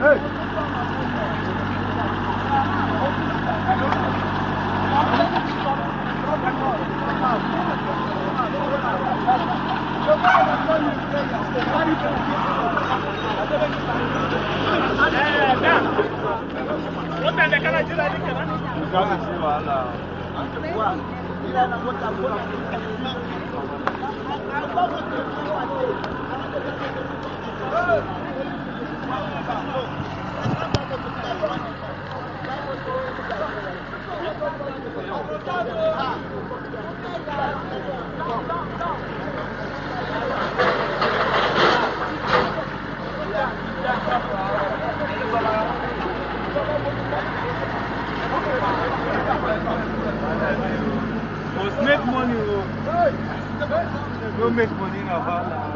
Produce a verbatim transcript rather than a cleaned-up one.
Make money, go make money now.